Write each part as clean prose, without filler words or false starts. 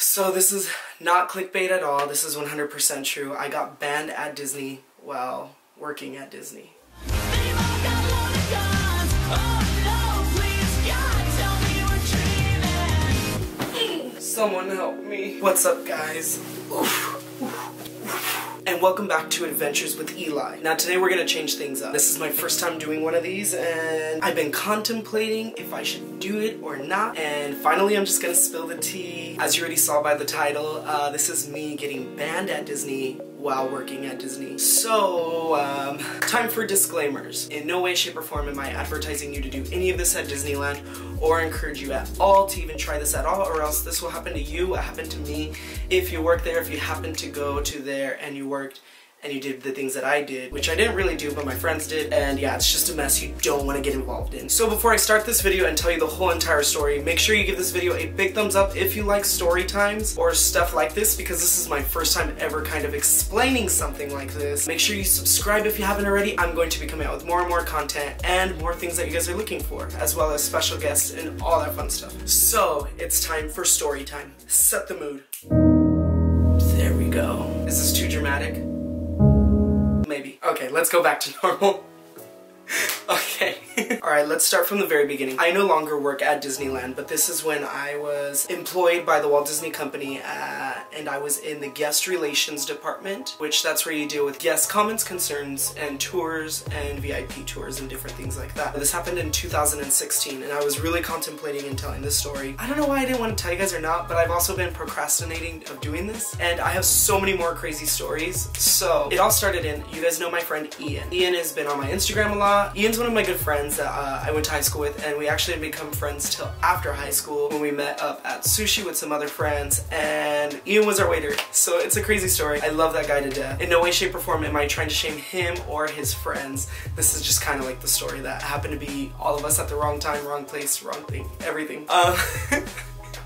So this is not clickbait at all. This is 100% true. I got banned at Disney while working at Disney. Someone help me. What's up, guys? Oof, oof, oof. And welcome back to Adventures with Eli. Now today we're gonna change things up. This is my first time doing one of these and I've been contemplating if I should do it or not. And finally I'm just gonna spill the tea. As you already saw by the title, this is me getting banned at Disney while working at Disney. So, time for disclaimers. In no way, shape, or form am I advertising you to do any of this at Disneyland or encourage you at all to even try this at all, or else this will happen to you, it happened to me. If you work there, if you happen to go to there and you worked and you did the things that I did, which I didn't really do, but my friends did, and yeah, it's just a mess you don't want to get involved in. So before I start this video and tell you the whole entire story, make sure you give this video a big thumbs up if you like story times or stuff like this, because this is my first time ever kind of explaining something like this. Make sure you subscribe if you haven't already. I'm going to be coming out with more and more content and more things that you guys are looking for, as well as special guests and all that fun stuff. So it's time for story time. Set the mood. There we go. Is this too dramatic? Maybe. Okay, let's go back to normal. Okay. Alright, let's start from the very beginning. I no longer work at Disneyland, but this is when I was employed by the Walt Disney Company, and I was in the guest relations department, which that's where you deal with guest comments, concerns, and tours, and VIP tours, and different things like that. This happened in 2016, and I was really contemplating and telling this story. I don't know why I didn't want to tell you guys or not, but I've also been procrastinating of doing this, and I have so many more crazy stories. So, it all started in, you guys know my friend Ian. Ian has been on my Instagram a lot. Ian's one of my good friends that I went to high school with, and we actually didn't become friends till after high school when we met up at sushi with some other friends, and Ian was our waiter. So it's a crazy story. I love that guy to death. In no way, shape, or form am I trying to shame him or his friends. This is just kind of like the story that happened to be all of us at the wrong time, wrong place, wrong thing, everything.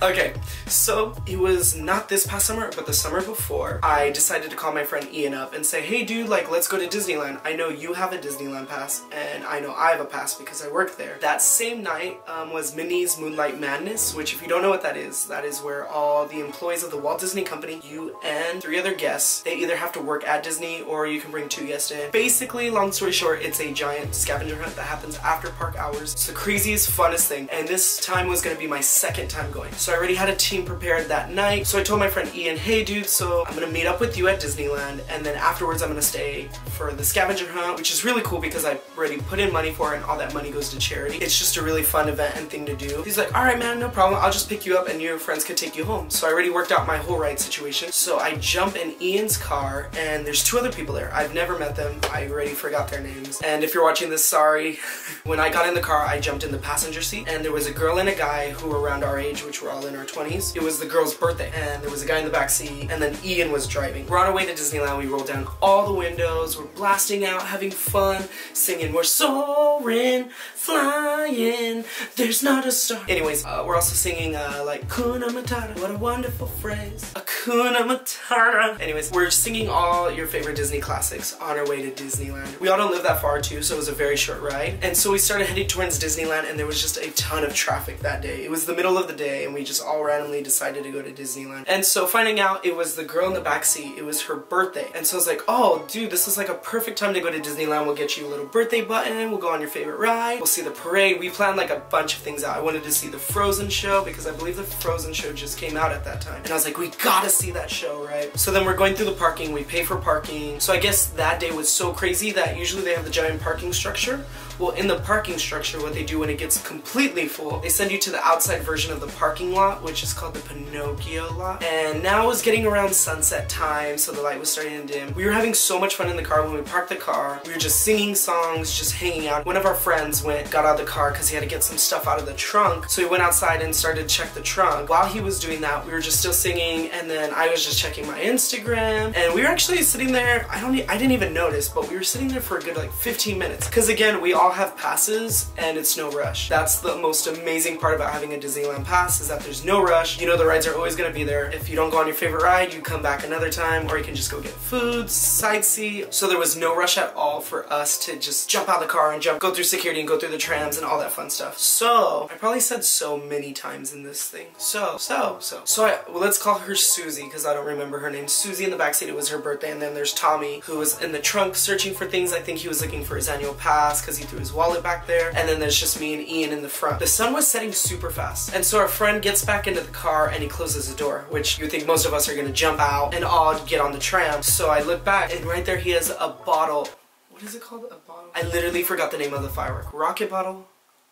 Okay, so it was not this past summer, but the summer before, I decided to call my friend Ian up and say, hey dude, like, let's go to Disneyland. I know you have a Disneyland pass, and I know I have a pass because I work there. That same night was Minnie's Moonlight Madness, which if you don't know what that is where all the employees of the Walt Disney Company, you and three other guests, they either have to work at Disney or you can bring two guests in. Basically, long story short, it's a giant scavenger hunt that happens after park hours. It's the craziest, funnest thing, and this time was gonna be my second time going. So I already had a team prepared that night, so I told my friend Ian, hey dude, so I'm gonna meet up with you at Disneyland, and then afterwards I'm gonna stay for the scavenger hunt, which is really cool because I already put in money for it and all that money goes to charity. It's just a really fun event and thing to do. He's like, alright man, no problem, I'll just pick you up and your friends could take you home. So I already worked out my whole ride situation. So I jump in Ian's car, and there's two other people there. I've never met them, I already forgot their names, and if you're watching this, sorry. When I got in the car, I jumped in the passenger seat, and there was a girl and a guy who were around our age, which were all in our 20s. It was the girl's birthday, and there was a guy in the back seat, and then Ian was driving. We're on our way to Disneyland, we rolled down all the windows, we're blasting out, having fun, singing, we're soaring, flying, there's not a star. Anyways, we're also singing like, Hakuna Matata, what a wonderful phrase, Hakuna Matata. Anyways, we're singing all your favorite Disney classics on our way to Disneyland. We all don't live that far too, so it was a very short ride, and so we started heading towards Disneyland, and there was just a ton of traffic that day. It was the middle of the day, and we just all randomly decided to go to Disneyland. And so finding out it was the girl in the backseat, it was her birthday. And so I was like, oh dude, this is like a perfect time to go to Disneyland. We'll get you a little birthday button, we'll go on your favorite ride, we'll see the parade. We planned like a bunch of things out. I wanted to see the Frozen show because I believe the Frozen show just came out at that time. And I was like, we gotta see that show, right? So then we're going through the parking, we pay for parking. So I guess that day was so crazy that usually they have the giant parking structure. Well, in the parking structure, what they do when it gets completely full, they send you to the outside version of the parking lot, which is called the Pinocchio lot. And now it was getting around sunset time, so the light was starting to dim. We were having so much fun in the car. When we parked the car, we were just singing songs, just hanging out. One of our friends got out of the car because he had to get some stuff out of the trunk, so he went outside and started to check the trunk. While he was doing that, we were just still singing, and then I was just checking my Instagram, and we were actually sitting there, I didn't even notice, but we were sitting there for a good like 15 minutes. Because again, we all have passes, and it's no rush. That's the most amazing part about having a Disneyland pass, is that up. There's no rush. You know the rides are always going to be there. If you don't go on your favorite ride, you come back another time, or you can just go get food, sightsee. So there was no rush at all for us to just jump out of the car and go through security and go through the trams and all that fun stuff. So I probably said so many times in this thing. Well, let's call her Susie because I don't remember her name. Susie in the backseat, it was her birthday. And then there's Tommy, who was in the trunk searching for things. I think he was looking for his annual pass because he threw his wallet back there. And then there's just me and Ian in the front. The sun was setting super fast. And so our friend gets back into the car and he closes the door, which you think most of us are gonna jump out and all get on the tram. So I look back and right there he has a bottle. What is it called? A bottle? I literally forgot the name of the firework. Rocket bottle,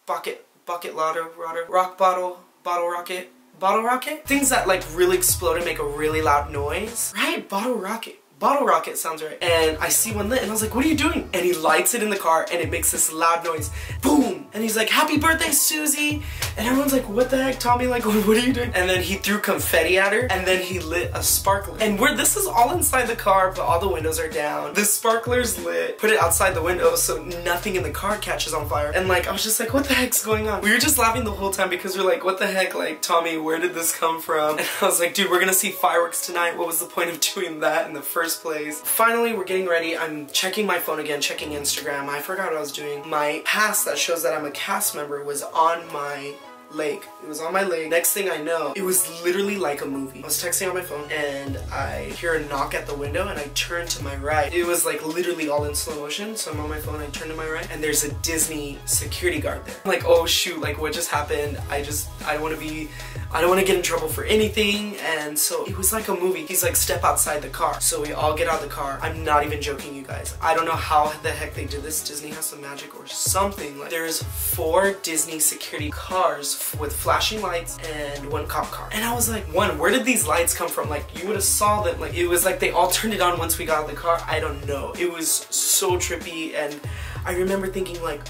bucket lotto, rock bottle, bottle rocket? Things that like really explode and make a really loud noise. Right, bottle rocket. Bottle rocket sounds right. And I see one lit and I was like, what are you doing? And he lights it in the car and it makes this loud noise. Boom! And he's like, happy birthday, Susie! And everyone's like, what the heck, Tommy? Like, what are you doing? And then he threw confetti at her and then he lit a sparkler. And this is all inside the car, but all the windows are down. The sparkler's lit. Put it outside the window so nothing in the car catches on fire. And like, I was just like, what the heck's going on? We were just laughing the whole time because we're like, what the heck? Like, Tommy, where did this come from? And I was like, dude, we're gonna see fireworks tonight. What was the point of doing that in the first place. Finally, we're getting ready. I'm checking my phone again, checking Instagram. I forgot what I was doing. My pass that shows that I'm a cast member was on my leg. It was on my leg. Next thing I know, it was literally like a movie. I was texting on my phone and I hear a knock at the window and I turn to my right. It was like literally all in slow motion. So I'm on my phone, I turn to my right and there's a Disney security guard there. I'm like, oh shoot, like what just happened? I don't want to get in trouble for anything. And so it was like a movie. He's like, step outside the car. So we all get out of the car. I'm not even joking, you guys. I don't know how the heck they did this. Disney has some magic or something. Like, there's 4 Disney security cars with flashing lights and 1 cop car. And I was like, where did these lights come from? Like, you would have saw them. Like, it was like they all turned it on once we got out of the car. I don't know. It was so trippy. And I remember thinking like,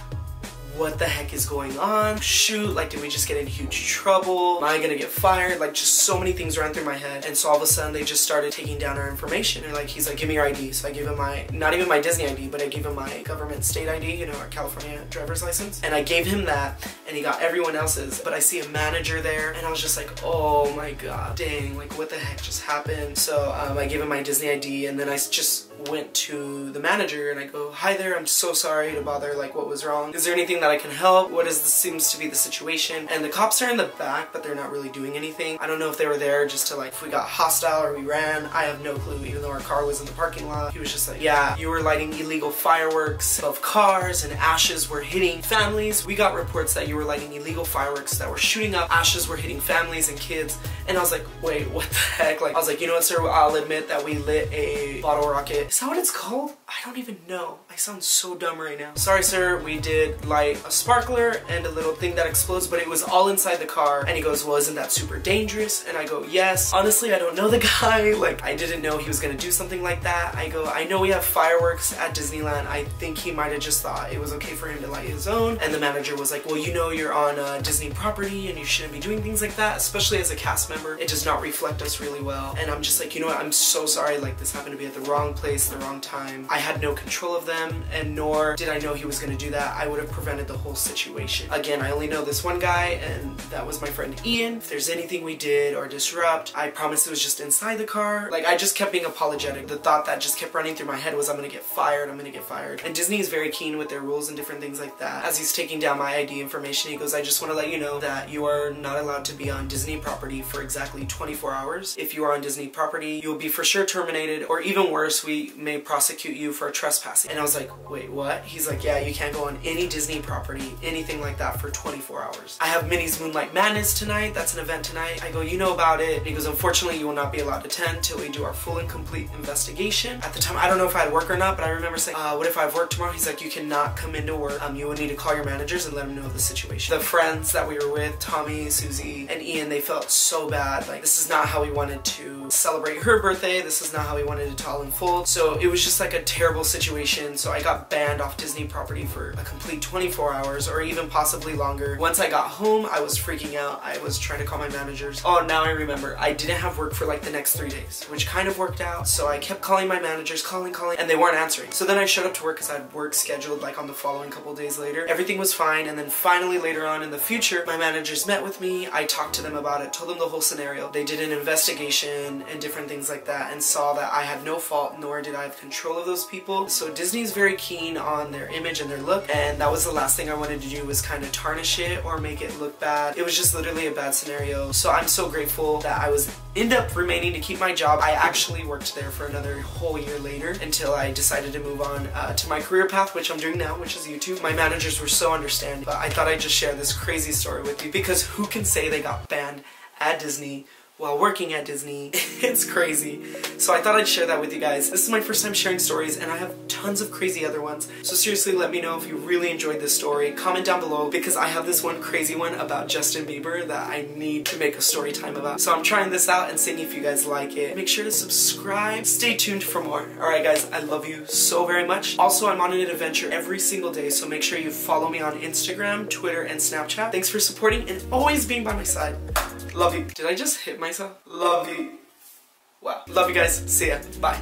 what the heck is going on? Shoot, like, did we just get in huge trouble? Am I gonna get fired? Like, just so many things ran through my head. And so all of a sudden they just started taking down our information. And like, he's like, give me your ID. So I gave him my, not even my Disney ID, but I gave him my government state ID, you know, our California driver's license. And I gave him that and he got everyone else's. But I see a manager there and I was just like, oh my God, dang, like what the heck just happened? So I gave him my Disney ID and then I just went to the manager and I go, hi there, I'm so sorry to bother, like what was wrong? Is there anything that I can help? What is this, seems to be the situation? And the cops are in the back, but they're not really doing anything. I don't know if they were there just to like, if we got hostile or we ran, I have no clue, even though our car was in the parking lot. He was just like, yeah, you were lighting illegal fireworks above cars and ashes were hitting families. We got reports that you were lighting illegal fireworks that were shooting up, ashes were hitting families and kids. And I was like, wait, what the heck? Like, I was like, you know what, sir, I'll admit that we lit a bottle rocket. Is that what it's called? I don't even know. I sound so dumb right now. Sorry, sir, we did light a sparkler and a little thing that explodes, but it was all inside the car. And he goes, well, isn't that super dangerous? And I go, yes. Honestly, I don't know the guy. Like, I didn't know he was gonna do something like that. I go, I know we have fireworks at Disneyland. I think he might have just thought it was okay for him to light his own. And the manager was like, well, you know you're on Disney property and you shouldn't be doing things like that, especially as a cast member. It does not reflect us really well. And I'm just like, you know what? I'm so sorry. Like, this happened to be at the wrong place, the wrong time. I had no control of them and nor did I know he was going to do that. I would have prevented the whole situation. Again, I only know this one guy and that was my friend Ian. If there's anything we did or disrupt, I promise it was just inside the car. Like, I just kept being apologetic. The thought that just kept running through my head was I'm going to get fired, I'm going to get fired. And Disney is very keen with their rules and different things like that. As he's taking down my ID information, he goes, I just want to let you know that you are not allowed to be on Disney property for exactly 24 hours. If you are on Disney property, you'll be for sure terminated, or even worse, we may prosecute you for trespassing. And I was like, wait, what? He's like, yeah, you can't go on any Disney property, anything like that, for 24 hours. I have Minnie's Moonlight Madness tonight. That's an event tonight. I go, you know about it. And he goes, unfortunately, you will not be allowed to attend till we do our full and complete investigation. At the time, I don't know if I had work or not, but I remember saying, what if I have work tomorrow? He's like, you cannot come into work. You would need to call your managers and let them know the situation. The friends that we were with, Tommy, Susie, and Ian, they felt so bad. Like, this is not how we wanted to celebrate her birthday. This is not how we wanted it to all unfold. So it was just like a terrible situation. So I got banned off Disney property for a complete 24 hours or even possibly longer. Once I got home, I was freaking out. I was trying to call my managers. Oh, now I remember. I didn't have work for like the next 3 days, which kind of worked out. So I kept calling my managers, calling, and they weren't answering. So then I showed up to work because I had work scheduled like on the following couple days later. Everything was fine. And then finally later on in the future, my managers met with me. I talked to them about it, told them the whole scenario. They did an investigation and different things like that and saw that I had no fault, nor did I have control of those people. So Disney's very keen on their image and their look, and that was the last thing I wanted to do, was kind of tarnish it or make it look bad. It was just literally a bad scenario. So I'm so grateful that I was end up remaining to keep my job. I actually worked there for another whole year later until I decided to move on to my career path, which I'm doing now, which is YouTube. My managers were so understanding, but I thought I'd just share this crazy story with you because who can say they got banned at Disney while working at Disney? It's crazy. So I thought I'd share that with you guys. This is my first time sharing stories and I have tons of crazy other ones. So seriously, let me know if you really enjoyed this story. Comment down below because I have this one crazy one about Justin Bieber that I need to make a story time about. So I'm trying this out and seeing if you guys like it. Make sure to subscribe. Stay tuned for more. Alright guys, I love you so very much. Also, I'm on an adventure every single day, so make sure you follow me on Instagram, Twitter, and Snapchat. Thanks for supporting and always being by my side. Love you. Did I just hit myself? Love you. Wow. Love you guys. See ya. Bye.